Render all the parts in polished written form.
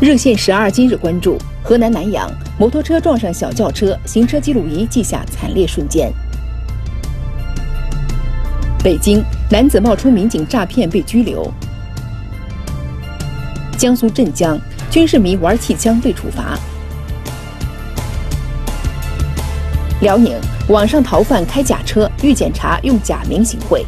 热线12今日关注：河南南阳，摩托车撞上小轿车，行车记录仪记下惨烈瞬间。北京，男子冒充民警诈骗被拘留。江苏镇江，军事迷玩气枪被处罚。辽宁，网上逃犯开假车，遇检察用假名行贿。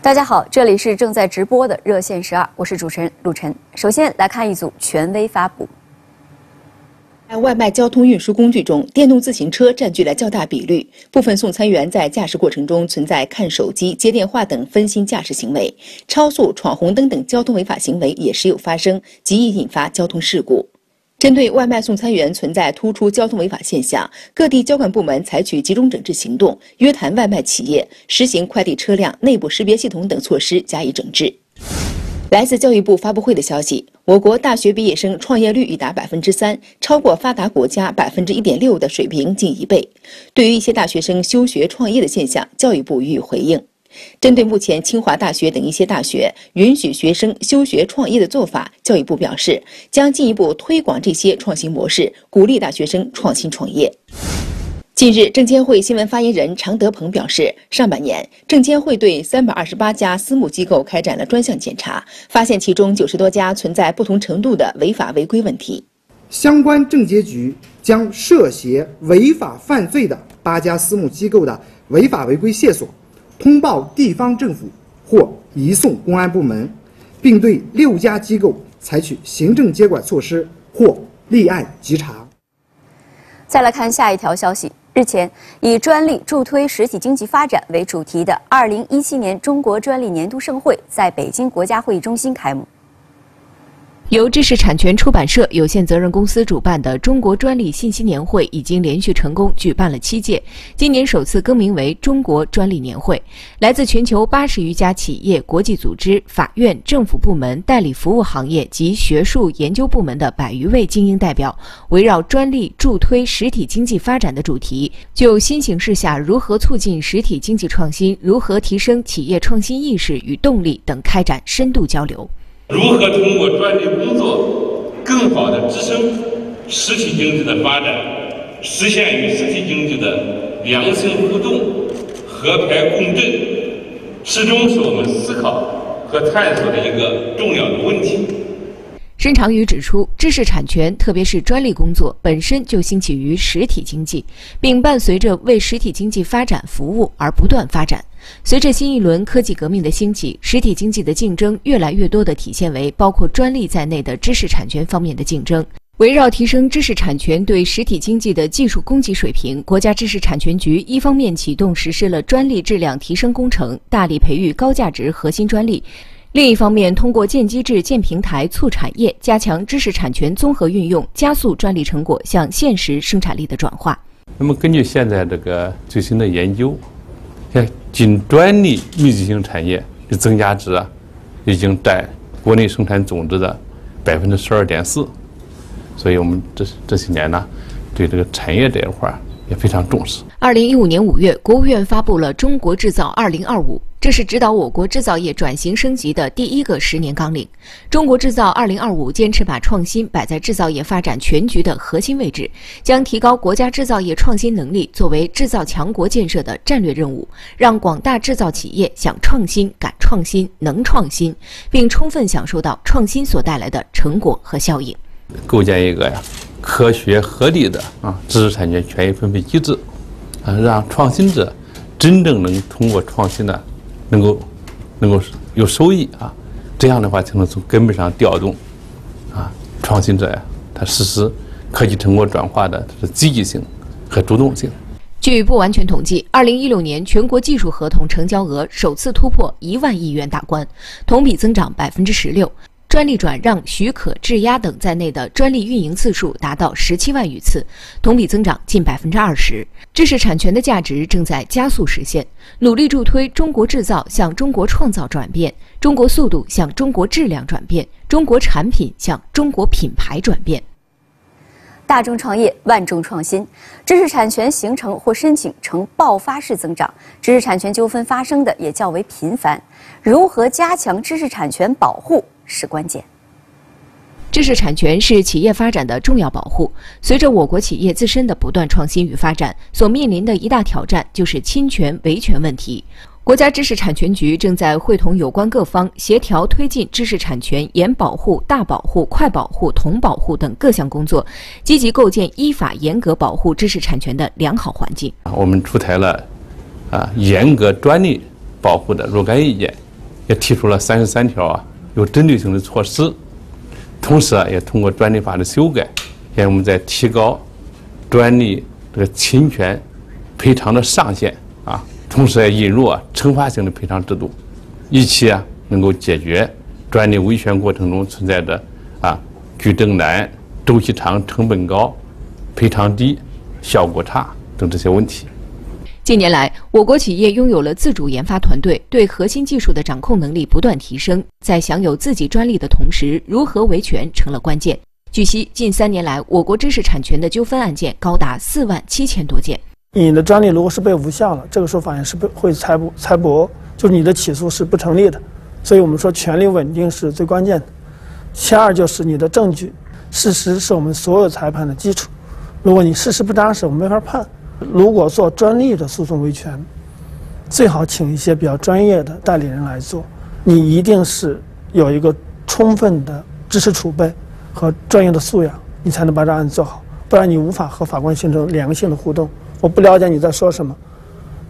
大家好，这里是正在直播的热线12，我是主持人陆晨。首先来看一组权威发布。在外卖交通运输工具中，电动自行车占据了较大比率。部分送餐员在驾驶过程中存在看手机、接电话等分心驾驶行为，超速、闯红灯等交通违法行为也时有发生，极易引发交通事故。针对外卖送餐员存在突出交通违法现象，各地交管部门采取集中整治行动，约谈外卖企业，实行快递车辆内部识别系统等措施加以整治。来自教育部发布会的消息，我国大学毕业生创业率已达 3%， 超过发达国家 1.6% 的水平，近1倍。对于一些大学生休学创业的现象，教育部予以回应。针对目前清华大学等一些大学允许学生休学创业的做法，教育部表示将进一步推广这些创新模式，鼓励大学生创新创业。近日，证监会新闻发言人常德鹏表示，上半年证监会对328家私募机构开展了专项检查，发现其中90多家存在不同程度的违法违规问题。相关政协局将涉嫌违法犯罪的8家私募机构的违法违规线索通报地方政府或移送公安部门，并对6家机构采取行政接管措施或立案稽查。再来看下一条消息，日前，以专利助推实体经济发展为主题的2017年中国专利年度盛会在北京国家会议中心开幕。由知识产权出版社有限责任公司主办的中国专利信息年会已经连续成功举办了7届，今年首次更名为中国专利年会。来自全球80余家企业、国际组织、法院、政府部门、代理服务行业及学术研究部门的100余位精英代表，围绕专利助推实体经济发展的主题，就新形势下如何促进实体经济创新、如何提升企业创新意识与动力等开展深度交流。如何通过专利工作，更好地支撑实体经济的发展，实现与实体经济的良性互动、和谐共振，始终是我们思考和探索的一个重要的问题。申长宇指出，知识产权，特别是专利工作本身就兴起于实体经济，并伴随着为实体经济发展服务而不断发展。随着新一轮科技革命的兴起，实体经济的竞争越来越多地体现为包括专利在内的知识产权方面的竞争。围绕提升知识产权对实体经济的技术供给水平，国家知识产权局一方面启动实施了专利质量提升工程，大力培育高价值核心专利。另一方面，通过建机制、建平台、促产业，加强知识产权综合运用，加速专利成果向现实生产力的转化。那么，根据现在这个最新的研究，仅专利密集型产业的增加值啊，已经占国内生产总值的12.4%。所以我们这些年呢，对这个产业这一块也非常重视。2015年5月，国务院发布了《中国制造2025》。这是指导我国制造业转型升级的第一个10年纲领。中国制造2025坚持把创新摆在制造业发展全局的核心位置，将提高国家制造业创新能力作为制造强国建设的战略任务，让广大制造企业想创新、敢创新、能创新，并充分享受到创新所带来的成果和效应。构建一个科学合理的知识产权权益分配机制，让创新者真正能通过创新的能够有收益啊，这样的话才能从根本上调动创新者他实施科技成果转化的积极性和主动性。据不完全统计，2016年全国技术合同成交额首次突破1万亿元大关，同比增长16%。专利转让、许可、质押等在内的专利运营次数达到17万余次，同比增长近20%。知识产权的价值正在加速实现，努力助推中国制造向中国创造转变、中国速度向中国质量转变、中国产品向中国品牌转变。 大众创业，万众创新。知识产权形成或申请呈爆发式增长，知识产权纠纷发生的也较为频繁。如何加强知识产权保护是关键。知识产权是企业发展的重要保护。随着我国企业自身的不断创新与发展，所面临的一大挑战就是侵权、维权问题。 国家知识产权局正在会同有关各方协调推进知识产权严保护、大保护、快保护、统保护等各项工作，积极构建依法严格保护知识产权的良好环境。我们出台了严格专利保护的若干意见，也提出了33条有针对性的措施，同时也通过专利法的修改，也我们在提高专利这个侵权赔偿的上限。同时也引入惩罚性的赔偿制度，以期能够解决专利维权过程中存在的举证难、周期长、成本高、赔偿低、效果差等这些问题。近年来，我国企业拥有了自主研发团队，对核心技术的掌控能力不断提升，在享有自己专利的同时，如何维权成了关键。据悉，近3年来，我国知识产权的纠纷案件高达4万7千多件。 你的专利如果是被无效了，这个时候法院是会裁驳，就是你的起诉是不成立的。所以我们说权利稳定是最关键的。其二就是你的证据，事实是我们所有裁判的基础。如果你事实不扎实，我们没法判。如果做专利的诉讼维权，最好请一些比较专业的代理人来做。你一定是有一个充分的知识储备和专业的素养，你才能把这案子做好，不然你无法和法官形成良性的互动。 我不了解你在说什么，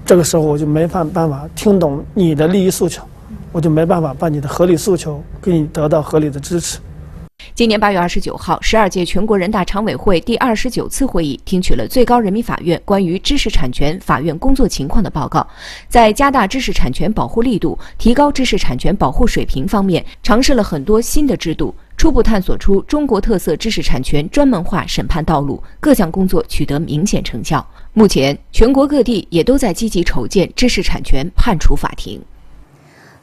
这个时候我就没办法听懂你的利益诉求，我就没办法把你的合理诉求给你得到合理的支持。今年8月29号，12届全国人大常委会第29次会议听取了最高人民法院关于知识产权法院工作情况的报告，在加大知识产权保护力度、提高知识产权保护水平方面，尝试了很多新的制度。 初步探索出中国特色知识产权专门化审判道路，各项工作取得明显成效。目前，全国各地也都在积极筹建知识产权判处法庭。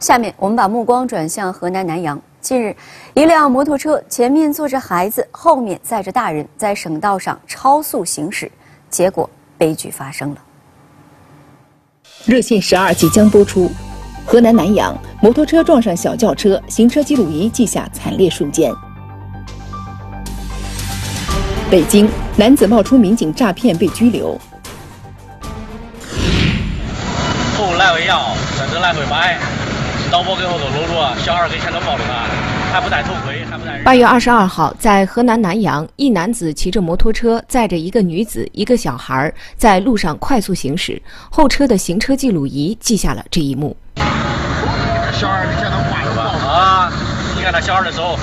下面我们把目光转向河南南阳。近日，一辆摩托车前面坐着孩子，后面载着大人，在省道上超速行驶，结果悲剧发生了。热线12即将播出。 河南南阳，摩托车撞上小轿车，行车记录仪记下惨烈瞬间。北京，男子冒充民警诈骗被拘留。后来回家，在这来回买，导播给我都搂住，小孩给钱都抱着他。 还不戴头盔，还不戴。8月22号，在河南南阳，一男子骑着摩托车载着一个女子、一个小孩在路上快速行驶，后车的行车记录仪记下了这一幕。小孩现在挂着吧？啊，你看那小孩的手，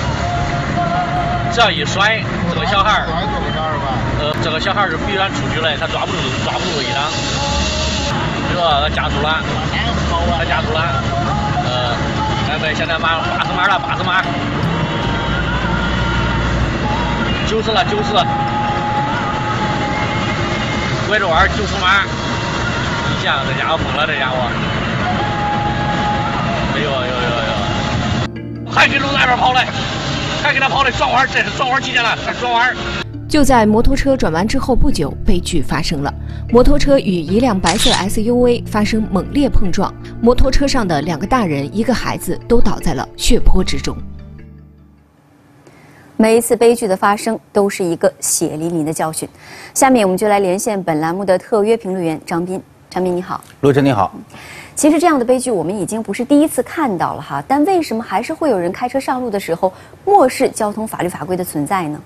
这样一甩，这个小孩儿，这个小孩是必然出去了，他抓不住一张，这个他夹住了，现在满80码了，80码，90了，90，拐着弯90码，一下这家伙疯了，这家伙，哎呦呦呦呦，还跟着那边跑嘞，还跟他跑嘞，转弯，这是转弯期间了，还转弯。 就在摩托车转弯之后不久，悲剧发生了。摩托车与一辆白色 SUV 发生猛烈碰撞，摩托车上的2个大人、1个孩子都倒在了血泊之中。每一次悲剧的发生都是一个血淋淋的教训。下面我们就来连线本栏目的特约评论员张斌。张斌你好，陆晨你好。其实这样的悲剧我们已经不是第一次看到了哈，但为什么还是会有人开车上路的时候漠视交通法律法规的存在呢？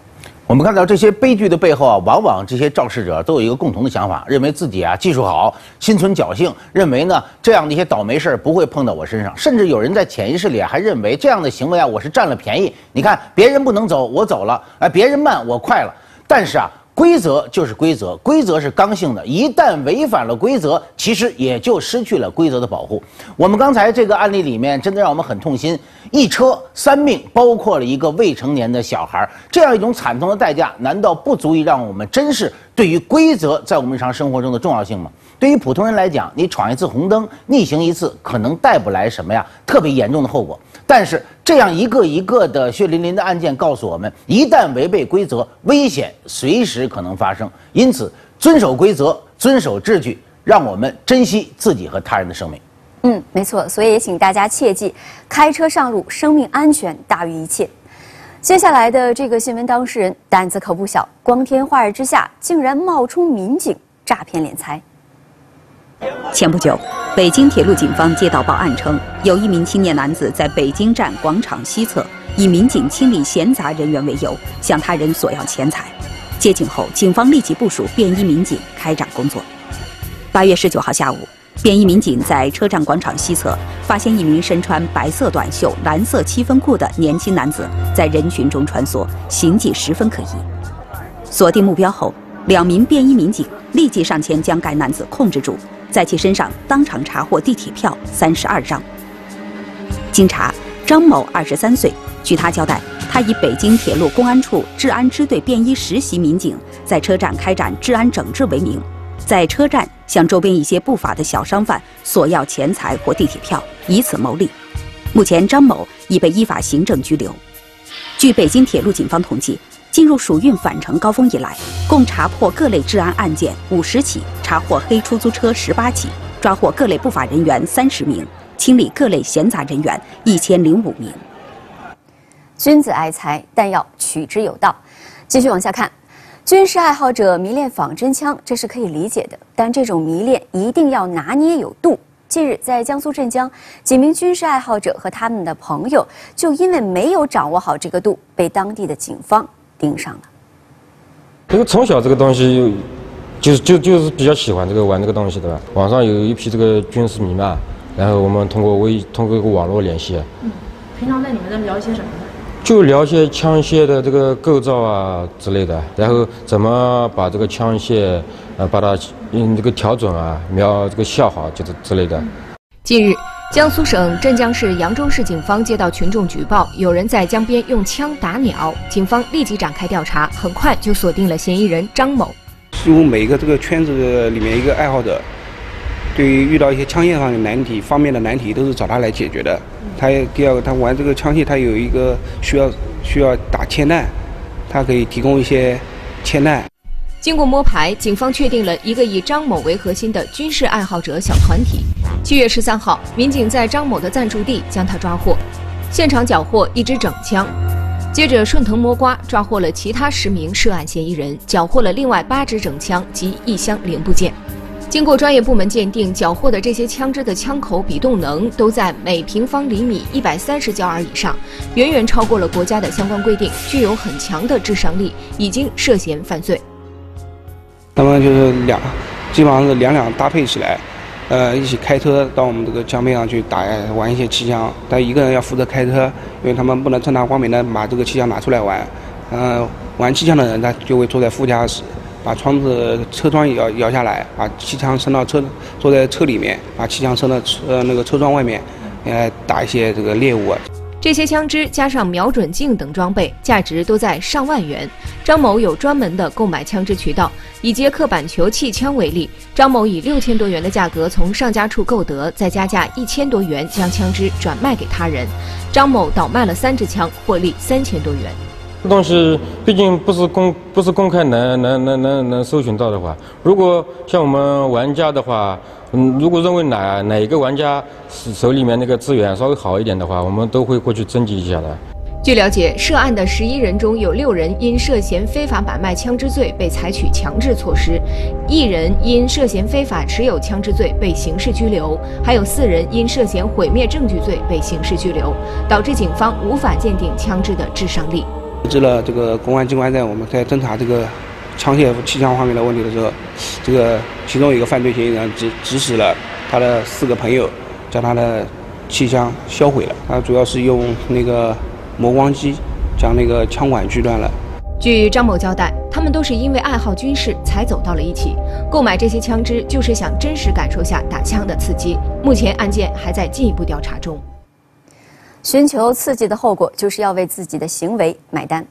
我们看到这些悲剧的背后往往这些肇事者都有一个共同的想法，认为自己技术好，心存侥幸，认为呢这样的一些倒霉事儿不会碰到我身上，甚至有人在潜意识里还认为这样的行为我是占了便宜。你看别人不能走，我走了；别人慢，我快了。但是规则就是规则，规则是刚性的，一旦违反了规则，其实也就失去了规则的保护。我们刚才这个案例里面，真的让我们很痛心，一车三命，包括了一个未成年的小孩，这样一种惨痛的代价，难道不足以让我们珍视对于规则在我们日常生活中的重要性吗？对于普通人来讲，你闯一次红灯，逆行一次，可能带不来什么呀特别严重的后果。但是这样一个一个的血淋淋的案件告诉我们，一旦违背规则，危险随时可能发生。因此，遵守规则，遵守秩序，让我们珍惜自己和他人的生命。嗯，没错。所以也请大家切记，开车上路，生命安全大于一切。接下来的这个新闻当事人胆子可不小，光天化日之下，竟然冒充民警诈骗敛财。 前不久，北京铁路警方接到报案称，有一名青年男子在北京站广场西侧，以民警清理闲杂人员为由，向他人索要钱财。接警后，警方立即部署便衣民警开展工作。8月19号下午，便衣民警在车站广场西侧发现一名身穿白色短袖、蓝色7分裤的年轻男子在人群中穿梭，行迹十分可疑。锁定目标后，2名便衣民警立即上前将该男子控制住。 在其身上当场查获地铁票32张。经查，张某23岁。据他交代，他以北京铁路公安处治安支队便衣实习民警，在车站开展治安整治为名，在车站向周边一些不法的小商贩索要钱财或地铁票，以此牟利。目前，张某已被依法行政拘留。据北京铁路警方统计， 进入暑运返程高峰以来，共查破各类治安案件50起，查获黑出租车18起，抓获各类不法人员30名，清理各类闲杂人员1005名。君子爱财，但要取之有道。继续往下看，军事爱好者迷恋仿真枪，这是可以理解的，但这种迷恋一定要拿捏有度。 近日，在江苏镇江，几名军事爱好者和他们的朋友就因为没有掌握好这个度，被当地的警方盯上了。这个从小这个东西，就是比较喜欢这个玩这个东西，对吧？网上有一批这个军事迷嘛，然后我们通过网络联系。嗯，平常在你们在聊一些什么呢？就聊一些枪械的这个构造啊之类的，然后怎么把这个枪械。 把它这个调整啊，瞄这个效好，就是之类的。近日，江苏省镇江市扬州市警方接到群众举报，有人在江边用枪打鸟，警方立即展开调查，很快就锁定了嫌疑人张某。似乎每一个这个圈子里面一个爱好者，对于遇到一些枪械上的难题都是找他来解决的。他第二个，他玩这个枪械，他有一个需要打铅弹，他可以提供一些铅弹。 经过摸排，警方确定了一个以张某为核心的军事爱好者小团体。7月13号，民警在张某的暂住地将他抓获，现场缴获一支整枪。接着顺藤摸瓜，抓获了其他10名涉案嫌疑人，缴获了另外8支整枪及1箱零部件。经过专业部门鉴定，缴获的这些枪支的枪口比动能都在每平方厘米130焦耳以上，远远超过了国家的相关规定，具有很强的致伤力，已经涉嫌犯罪。 那么就是基本上是两搭配起来，一起开车到我们这个江边上去玩一些气枪，但一个人要负责开车，因为他们不能正大光明的把这个气枪拿出来玩。玩气枪的人他就会坐在副驾驶，把车窗摇下来，把气枪伸到坐在车里面，把气枪伸到那个车窗外面，打一些这个猎物啊。 这些枪支加上瞄准镜等装备，价值都在上万元。张某有专门的购买枪支渠道。以接刻板球气枪为例，张某以6000多元的价格从上家处购得，再加价1000多元将枪支转卖给他人。张某倒卖了3支枪，获利3000多元。这东西毕竟不是公开能搜寻到的话，如果像我们玩家的话。 如果认为哪一个玩家手里面那个资源稍微好一点的话，我们都会过去征集一下的。据了解，涉案的11人中有6人因涉嫌非法买卖枪支罪被采取强制措施，1人因涉嫌非法持有枪支罪被刑事拘留，还有4人因涉嫌毁灭证据罪被刑事拘留，导致警方无法鉴定枪支的致伤力。知道这个公安机关我们在侦查这个。 枪械、气枪方面的问题的时候，这个其中有一个犯罪嫌疑人指使了他的4个朋友将他的气枪销毁了。他主要是用那个磨光机将那个枪管锯断了。据张某交代，他们都是因为爱好军事才走到了一起。购买这些枪支就是想真实感受下打枪的刺激。目前案件还在进一步调查中。寻求刺激的后果就是要为自己的行为买单。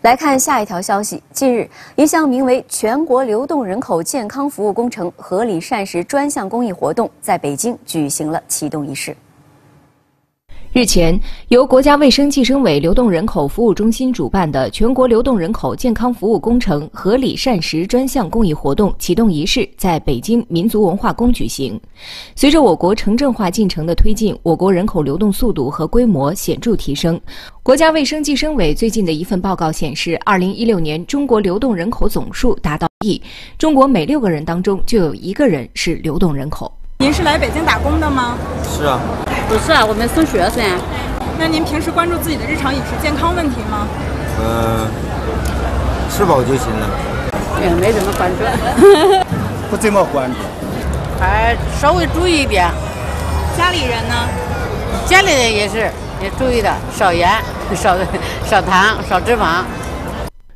来看下一条消息。近日，一项名为“全国流动人口健康服务工程合理膳食”专项公益活动在北京举行了启动仪式。日前，由国家卫生计生委流动人口服务中心主办的全国流动人口健康服务工程合理膳食专项公益活动启动仪式在北京民族文化宫举行。随着我国城镇化进程的推进，我国人口流动速度和规模显著提升。 国家卫生计生委最近的一份报告显示，2016年中国流动人口总数达到1亿，中国每6个人当中就有1个人是流动人口。您是来北京打工的吗？是啊，不是啊，我们送学生。那您平时关注自己的日常饮食健康问题吗？吃饱就行了。也没怎么关注，不怎么关注，还稍微注意一点。家里人呢？家里人也是。 也注意的，少盐、少糖、少脂肪。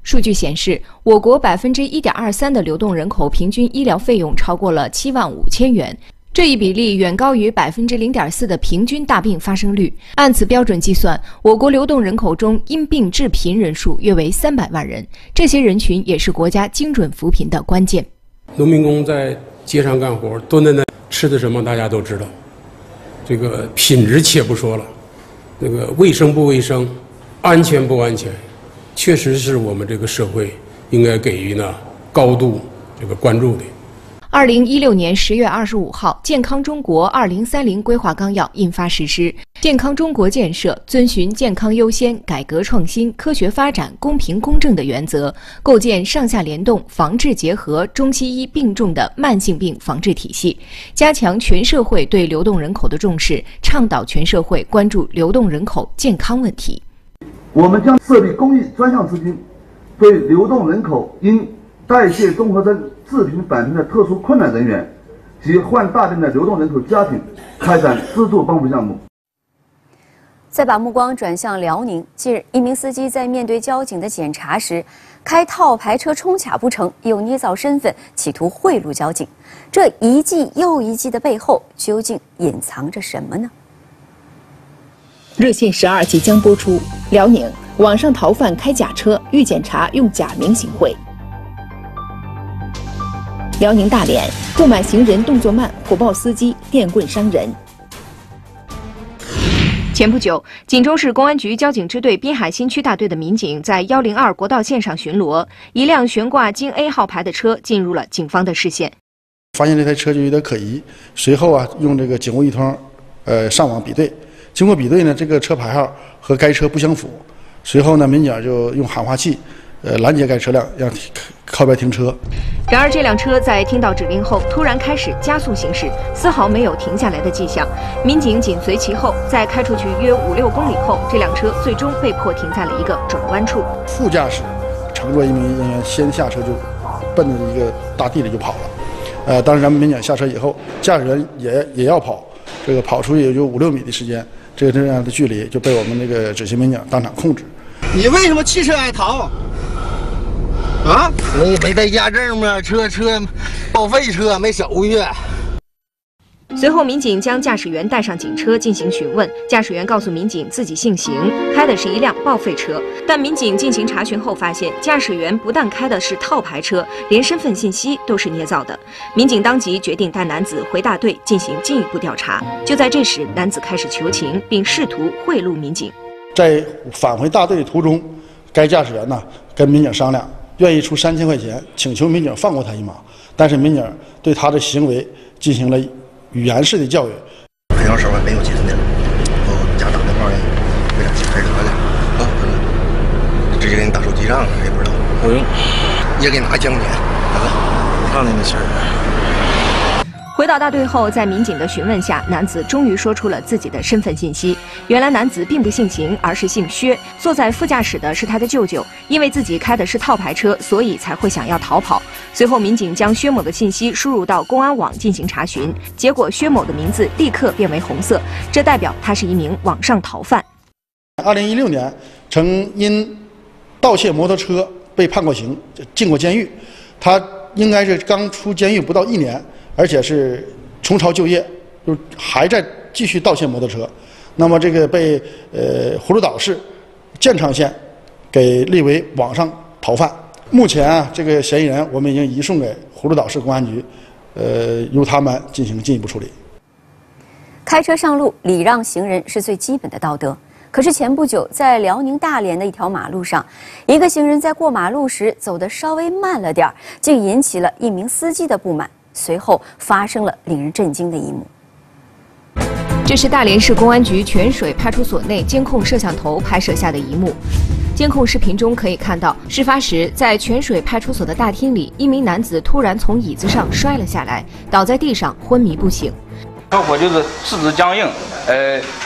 数据显示，我国1.23%的流动人口平均医疗费用超过了75,000元，这一比例远高于0.4%的平均大病发生率。按此标准计算，我国流动人口中因病致贫人数约为300万人，这些人群也是国家精准扶贫的关键。农民工在街上干活，蹲在那吃的什么大家都知道，这个品质且不说了。 那个卫生不卫生，安全不安全，确实是我们这个社会应该给予呢高度这个关注的。2016年10月25号，《健康中国2030规划纲要》印发实施。健康中国建设遵循健康优先、改革创新、科学发展、公平公正的原则，构建上下联动、防治结合、中西医并重的慢性病防治体系，加强全社会对流动人口的重视，倡导全社会关注流动人口健康问题。我们将设立公益专项资金，对流动人口因 代谢综合征致贫返贫的特殊困难人员及患大病的流动人口家庭开展资助帮扶项目。再把目光转向辽宁，近日，一名司机在面对交警的检查时，开套牌车冲卡不成，又捏造身份企图贿赂交警。这一计又一计的背后，究竟隐藏着什么呢？热线12即将播出。辽宁网上逃犯开假车，遇检查用假名行贿。 辽宁大连购买行人动作慢，火爆司机电棍伤人。前不久，锦州市公安局交警支队滨海新区大队的民警在102国道线上巡逻，一辆悬挂京 A 号牌的车进入了警方的视线，发现这台车就有点可疑。随后啊，用这个警务一通，上网比对，经过比对呢，这个车牌号和该车不相符。随后呢，民警就用喊话器。 拦截该车辆，让靠边停车。然而，这辆车在听到指令后，突然开始加速行驶，丝毫没有停下来的迹象。民警紧随其后，在开出去约5-6公里后，这辆车最终被迫停在了一个转弯处。副驾驶乘坐一名人员先下车就奔着一个大地里就跑了。当时咱们民警下车以后，驾驶员也要跑，这个跑出去也就5-6米的时间，这样的距离就被我们那个执勤民警当场控制。你为什么弃车而逃？ 啊，没带驾证吗？车报废车没手续。随后，民警将驾驶员带上警车进行询问。驾驶员告诉民警自己姓邢，开的是一辆报废车。但民警进行查询后发现，驾驶员不但开的是套牌车，连身份信息都是捏造的。民警当即决定带男子回大队进行进一步调查。就在这时，男子开始求情，并试图贿赂民警。在返回大队的途中，该驾驶员呢跟民警商量。 愿意出3000块钱，请求民警放过他一马，但是民警对他的行为进行了语言式的教育。很长时间没有接触面，我们家打电话呢，为啥去开车呢？啊，直接给你打手机账了，也不知道。嗯，也给拿1000块钱，啊，让你的事儿。回到大队后，在民警的询问下，男子终于说出了自己的身份信息。 原来男子并不姓邢，而是姓薛。坐在副驾驶的是他的舅舅，因为自己开的是套牌车，所以才会想要逃跑。随后，民警将薛某的信息输入到公安网进行查询，结果薛某的名字立刻变为红色，这代表他是一名网上逃犯。2016年，曾因盗窃摩托车被判过刑，进过监狱。他应该是刚出监狱不到1年，而且是重操旧业，就还在继续盗窃摩托车。那么这个被葫芦岛市建昌县给列为网上逃犯。目前啊，这个嫌疑人我们已经移送给葫芦岛市公安局，由他们进行进一步处理。开车上路，礼让行人是最基本的道德。 可是前不久，在辽宁大连的一条马路上，一个行人在过马路时走得稍微慢了点儿，竟引起了一名司机的不满。随后发生了令人震惊的一幕。这是大连市公安局泉水派出所内监控摄像头拍摄下的一幕。监控视频中可以看到，事发时在泉水派出所的大厅里，一名男子突然从椅子上摔了下来，倒在地上昏迷不醒。 小伙就是四肢僵硬，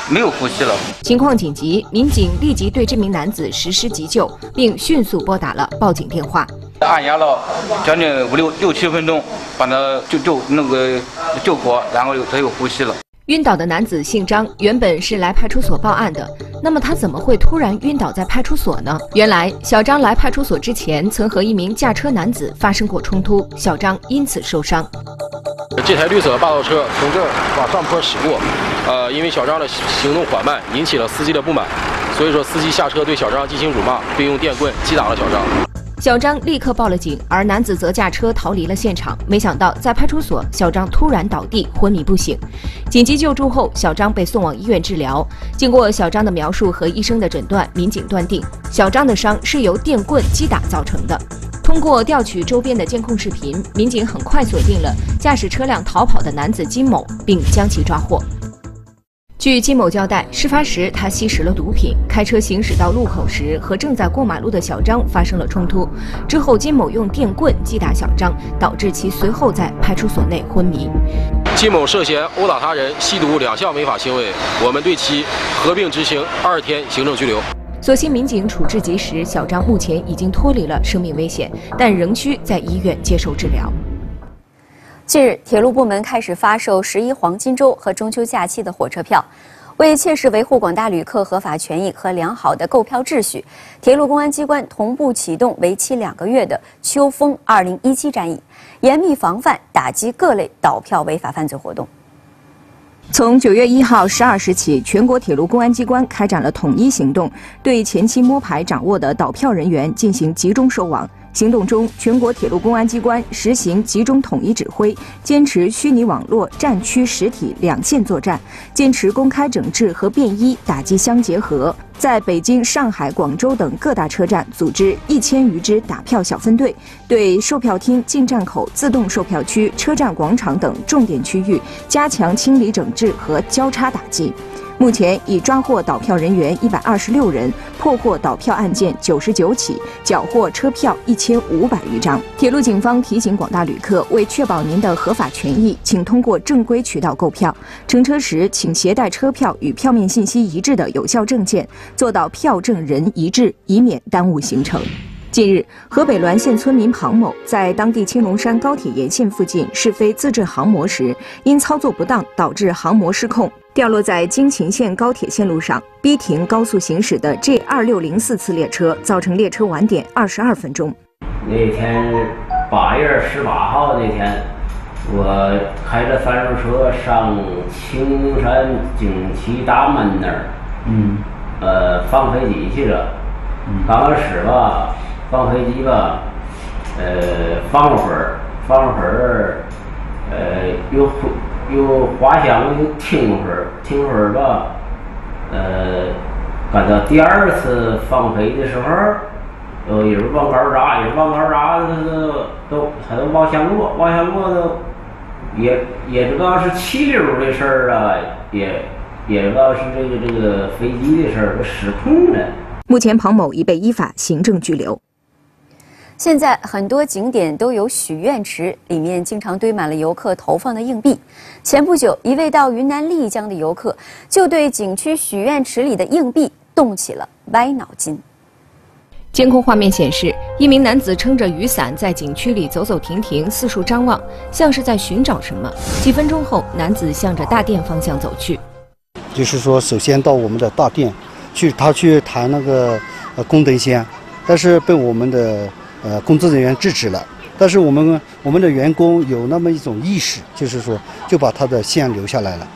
没有呼吸了。情况紧急，民警立即对这名男子实施急救，并迅速拨打了报警电话。按压了将近5、6、7分钟，把他救活，然后他又呼吸了。晕倒的男子姓张，原本是来派出所报案的。那么他怎么会突然晕倒在派出所呢？原来，小张来派出所之前曾和一名驾车男子发生过冲突，小张因此受伤。 这台绿色霸道车从这儿往上坡驶过，因为小张的行动缓慢，引起了司机的不满，所以说司机下车对小张进行辱骂，并用电棍击打了小张。小张立刻报了警，而男子则驾车逃离了现场。没想到在派出所，小张突然倒地昏迷不醒，紧急救助后，小张被送往医院治疗。经过小张的描述和医生的诊断，民警断定小张的伤是由电棍击打造成的。 通过调取周边的监控视频，民警很快锁定了驾驶车辆逃跑的男子金某，并将其抓获。据金某交代，事发时他吸食了毒品，开车行驶到路口时和正在过马路的小张发生了冲突。之后，金某用电棍击打小张，导致其随后在派出所内昏迷。金某涉嫌殴打他人、吸毒2项违法行为，我们对其合并执行2天行政拘留。 所幸民警处置及时，小张目前已经脱离了生命危险，但仍需在医院接受治疗。近日，铁路部门开始发售11黄金周和中秋假期的火车票，为切实维护广大旅客合法权益和良好的购票秩序，铁路公安机关同步启动为期2个月的秋风2017战役，严密防范打击各类倒票违法犯罪活动。 从9月1号12时起，全国铁路公安机关开展了统一行动，对前期摸排掌握的倒票人员进行集中收网。行动中，全国铁路公安机关实行集中统一指挥，坚持虚拟网络、战区实体两线作战，坚持公开整治和便衣，打击相结合。在北京、上海、广州等各大车站组织1000余支打票小分队，对售票厅、进站口、自动售票区、车站广场等重点区域加强清理整治和交叉打击。 目前已抓获倒票人员126人，破获倒票案件99起，缴获车票1500余张。铁路警方提醒广大旅客，为确保您的合法权益，请通过正规渠道购票。乘车时，请携带车票与票面信息一致的有效证件，做到票证人一致，以免耽误行程。 近日，河北滦县村民庞某在当地青龙山高铁沿线附近试飞自制航模时，因操作不当导致航模失控，掉落在京秦县高铁线路上，逼停高速行驶的 G2604次列车，造成列车晚点22分钟。那天8月18号那天，我开着翻斗车上青山景旗大门那儿，放飞机去了。 刚开始吧，放飞机吧，放了会儿，又滑翔，又停会儿吧，赶到第2次放飞的时候，有人往高扎，他都往下落都，也知道是气流的事儿啊，也知道是这个飞机的事儿，失控了。 目前，庞某已被依法行政拘留。现在很多景点都有许愿池，里面经常堆满了游客投放的硬币。前不久，一位到云南丽江的游客就对景区许愿池里的硬币动起了歪脑筋。 监控画面显示，一名男子撑着雨伞在景区里走走停停，四处张望，像是在寻找什么。几分钟后，男子向着大殿方向走去。就是说，首先到我们的大殿。 去他去弹那个功德仙，但是被我们的工作人员制止了。但是我们的员工有那么一种意识，就是说就把他的线留下来了。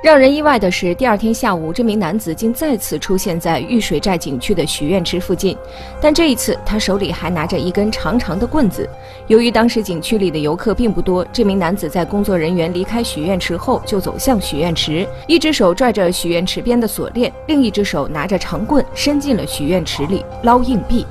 让人意外的是，第二天下午，这名男子竟再次出现在玉水寨景区的许愿池附近，但这一次他手里还拿着一根长长的棍子。由于当时景区里的游客并不多，这名男子在工作人员离开许愿池后就走向许愿池，一只手拽着许愿池边的锁链，另一只手拿着长棍伸进了许愿池里捞硬币。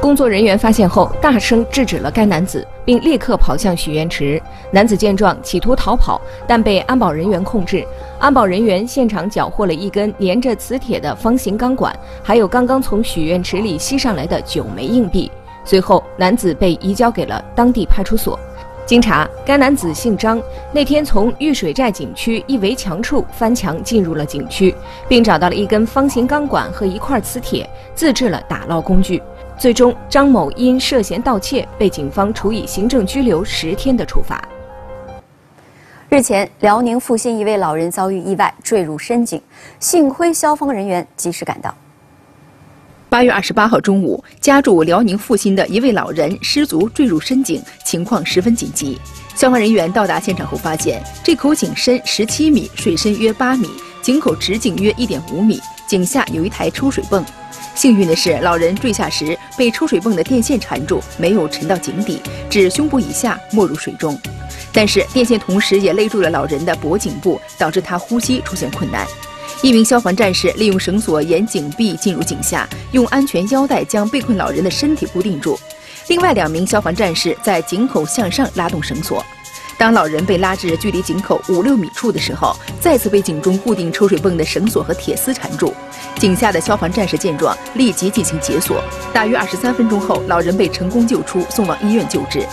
工作人员发现后，大声制止了该男子，并立刻跑向许愿池。男子见状，企图逃跑，但被安保人员控制。安保人员现场缴获了一根粘着磁铁的方形钢管，还有刚刚从许愿池里吸上来的9枚硬币。随后，男子被移交给了当地派出所。 经查，该男子姓张，那天从玉水寨景区一围墙处翻墙进入了景区，并找到了一根方形钢管和一块磁铁，自制了打捞工具。最终，张某因涉嫌盗窃被警方处以行政拘留10天的处罚。日前，辽宁阜新一位老人遭遇意外，坠入深井，幸亏消防人员及时赶到。 8月28号中午，家住辽宁阜新的一位老人失足坠入深井，情况十分紧急。消防人员到达现场后发现，这口井深17米，水深约8米，井口直径约1.5米，井下有一台抽水泵。幸运的是，老人坠下时被抽水泵的电线缠住，没有沉到井底，至胸部以下没入水中。但是电线同时也勒住了老人的脖颈部，导致他呼吸出现困难。 一名消防战士利用绳索沿井壁进入井下，用安全腰带将被困老人的身体固定住。另外2名消防战士在井口向上拉动绳索。当老人被拉至距离井口5-6米处的时候，再次被井中固定抽水泵的绳索和铁丝缠住。井下的消防战士见状，立即进行解锁。大约23分钟后，老人被成功救出，送往医院救治。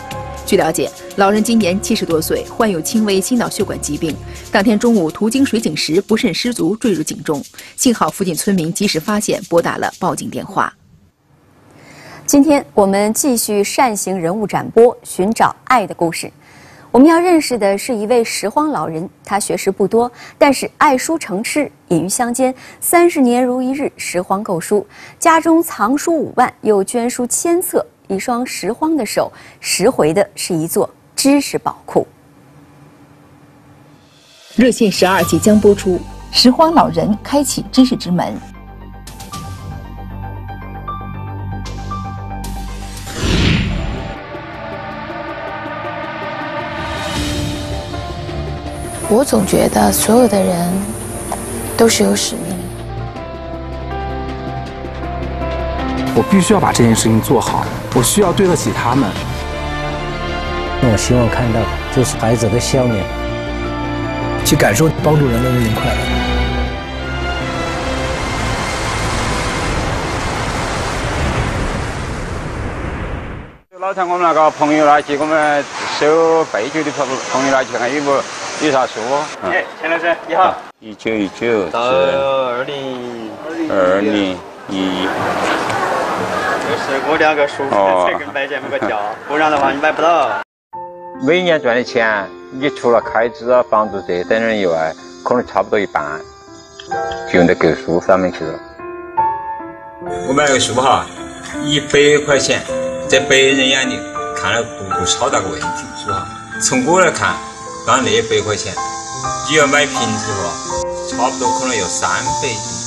据了解，老人今年70多岁，患有轻微心脑血管疾病。当天中午途经水井时不慎失足坠入井中，幸好附近村民及时发现，拨打了报警电话。今天我们继续善行人物展播，寻找爱的故事。我们要认识的是一位拾荒老人，他学识不多，但是爱书成痴，隐于乡间，30年如一日拾荒购书，家中藏书5万，又捐书1000册。 一双拾荒的手，拾回的是一座知识宝库。热线12即将播出，《拾荒老人开启知识之门》。我总觉得所有的人都是有使命。 我必须要把这件事情做好，我需要对得起他们。那我希望看到就是孩子的笑脸，去感受帮助人的那种快乐。老天，我们那个朋友来去，我们收白酒的朋友来去看有啥书。哎，钱老师你好。1919到2021。 就是我两个叔叔才给买这么个家，不然的话你买不到。每年赚的钱，你除了开支啊、房租这等等以外，可能差不多一半就用在购书上面去了。我买个书哈，100块钱，在别人眼里看了不是好大个问题，是吧？从我来看，当然那100块钱，你要买瓶子哈，差不多可能要300斤。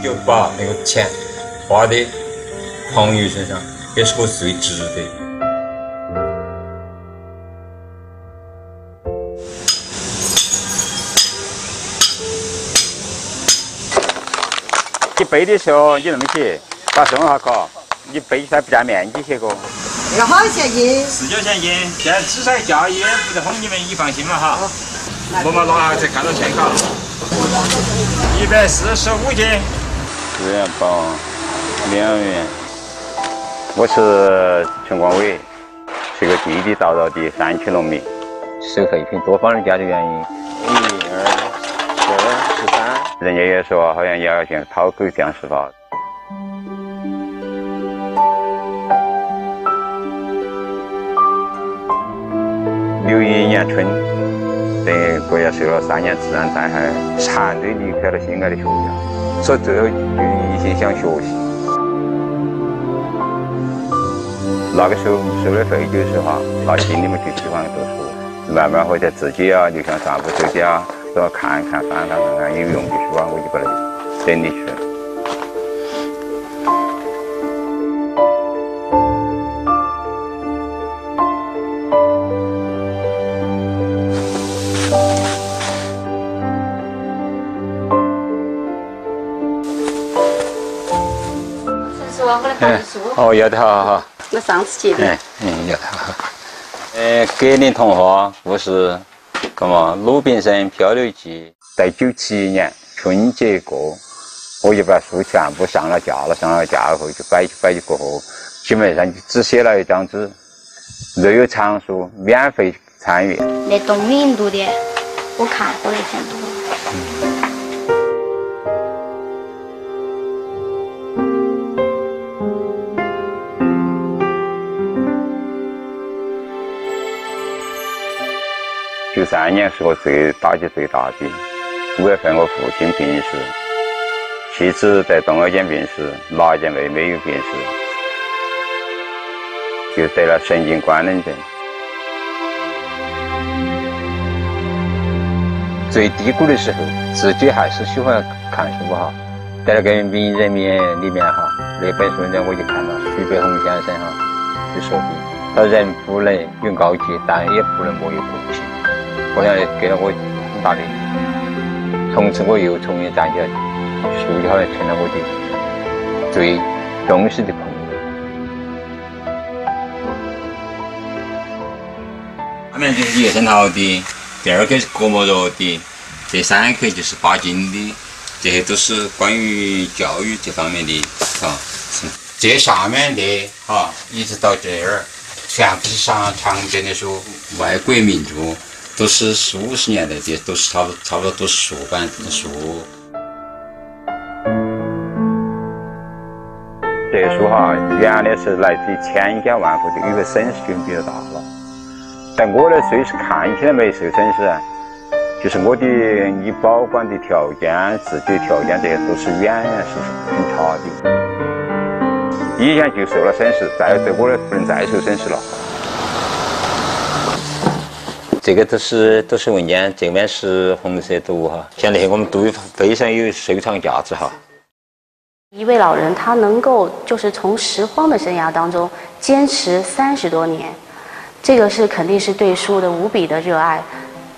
就把那个钱花在朋友身上，也是我最值得。你背的时候，你那么写，把松哈搞，你背它不占面积些个。这个好些斤，4-9千斤，现在只晒价也不得哄你们，你放心了哈。我们拿下再看到钱搞，145斤。 4元包，2元。我是陈光伟，是个地地道道的山区农民，社会跟多方人家的原因。1、2、12、13。人家也说好像要像跑狗这样是吧？61年春，等国家受了3年自然灾害，惨烈离开了心爱的学校，所以最后就一心想学习。那个时候受了非洲时候，他心里面就喜欢读书，慢慢后来自己啊就想散步回家，然后看一看翻看有用的书啊，我就把它整理出来。 哦，要得好好。我上次去的。要得好好。格林童话故事，干嘛？鲁滨逊漂流记在97年春节过，我就把书全部上了架后就摆起过后，基本上就只写了一张纸。若有藏书，免费参与。那东印度的，我看过那些多。 93年是我打击最大的。5月份我父亲病逝，妻子在东二间病逝，老二间妹妹又病逝，就得了神经官能症。最低谷的时候，自己还是喜欢看书哈，在那个《名人名言》里面哈，那本书呢我就看到徐悲鸿先生哈就说的，他人不能有傲气，但也不能没有骨气。 我想给了我很大的，从此我又重新站起来，书好像成了我的最忠实的朋友。他们就是野生桃的，第二棵是葛莫肉的，第三棵就是巴金的，这些都是关于教育这方面的啊。这下面的啊，一直到这儿，全部是上常见的书，外国名著。 都是40年代的，都是差不多都是书。这书哈，原来是来自千家万户的，因为损失就比较大了。但我的虽是看起来没受损失，就是我的你保管的条件、自己的条件这些都是远是很差的。以前就受了损失，在我的不能再受损失了。 这个都是文件，这边是红色读物哈，像那些我们读物非常有收藏价值哈。一位老人他能够就是从拾荒的生涯当中坚持30多年，这个是肯定是对书的无比的热爱。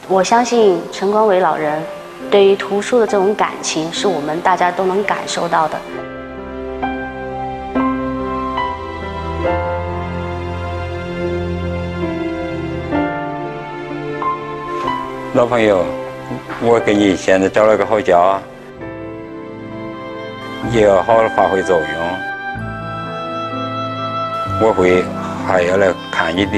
我相信陈光伟老人对于图书的这种感情是我们大家都能感受到的。 老朋友，我给你现在找了个好家，也要好好发挥作用。我会还要来看你的。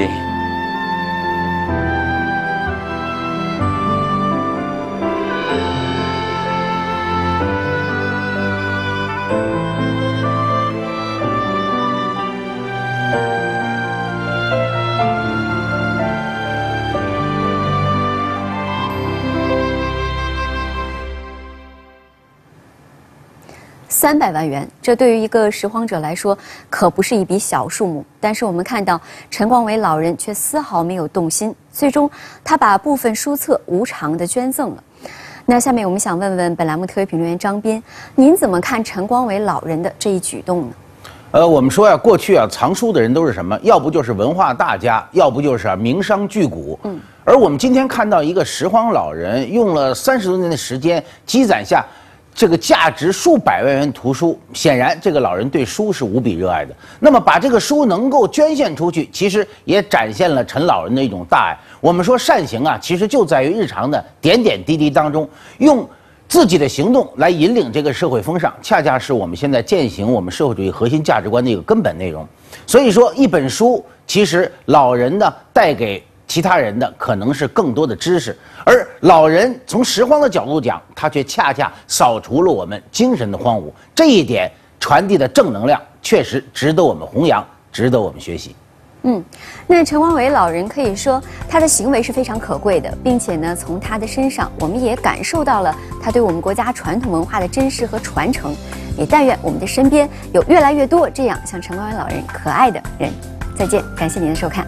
300万元，这对于一个拾荒者来说可不是一笔小数目。但是我们看到陈光伟老人却丝毫没有动心，最终他把部分书册无偿的捐赠了。那下面我们想问问本栏目特约评论员张斌，您怎么看陈光伟老人的这一举动呢？我们说呀，过去啊，藏书的人都是什么？要不就是文化大家，要不就是啊，名商巨贾。嗯。而我们今天看到一个拾荒老人用了30多年的时间积攒下。 这个价值数百万元图书，显然这个老人对书是无比热爱的。那么把这个书能够捐献出去，其实也展现了陈老人的一种大爱。我们说善行啊，其实就在于日常的点点滴滴当中，用自己的行动来引领这个社会风尚，恰恰是我们现在践行我们社会主义核心价值观的一个根本内容。所以说，一本书其实老人呢带给。 其他人的可能是更多的知识，而老人从拾荒的角度讲，他却恰恰扫除了我们精神的荒芜，这一点传递的正能量确实值得我们弘扬，值得我们学习。那陈王维老人可以说他的行为是非常可贵的，并且呢，从他的身上我们也感受到了他对我们国家传统文化的珍视和传承。也但愿我们的身边有越来越多这样像陈王维老人可爱的人。再见，感谢您的收看。